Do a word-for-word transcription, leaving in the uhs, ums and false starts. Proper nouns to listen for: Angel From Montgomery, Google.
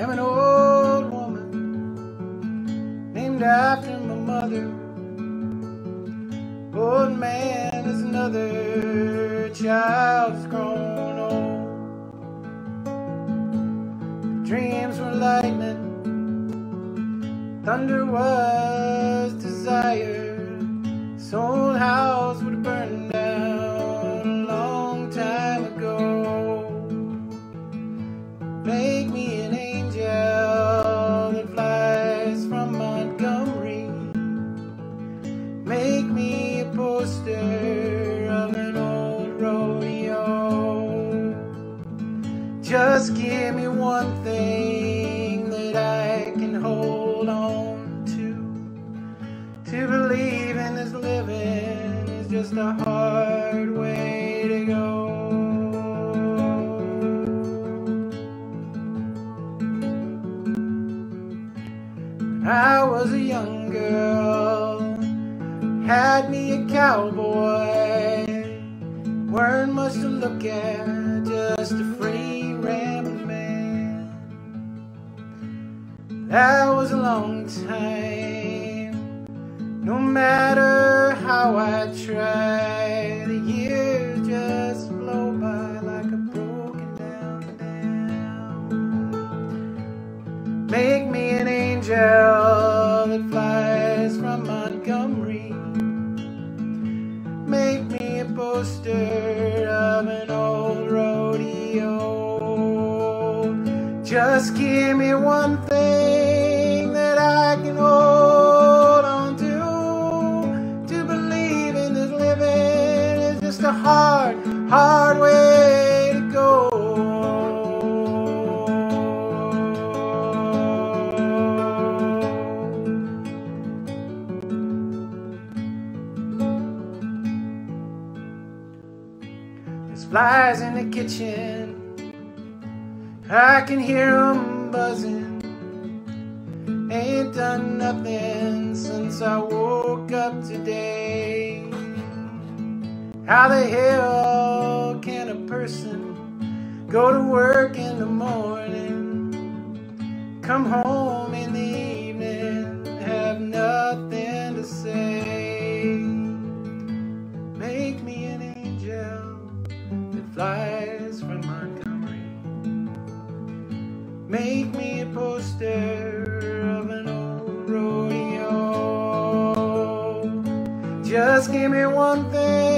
am an old woman named after my mother. Old man is another child who's grown old. Dreams were lightning, thunder was desire. This old house would have burned down a long time ago. Make me an angel that flies from Montgomery. Make me a poster of an old rodeo. Just give me one thing that I can hold on to. To believe in this living is just a hard way to go. I was a young girl, had me a cowboy, weren't much to look at, just a free rambling man. That was a long time, no matter how I tried, the years just flow by like a broken down down. Make me an angel that flies from Montgomery. Make me a poster of an old rodeo. Just give me one thing that I can hold on to. To believe in this living is just a hard, hard way to go. There's flies in the kitchen, I can hear 'em buzzing. Ain't done nothing since I woke up today. How the hell can a person go to work in the morning, come home in the evening, have nothing to say? Make me an angel flies from Montgomery. Make me a poster of an old rodeo. Just give me one thing.